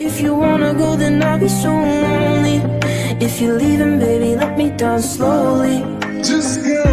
If you wanna go, then I'll be so lonely. If you're leaving, baby, let me down slowly. Just go.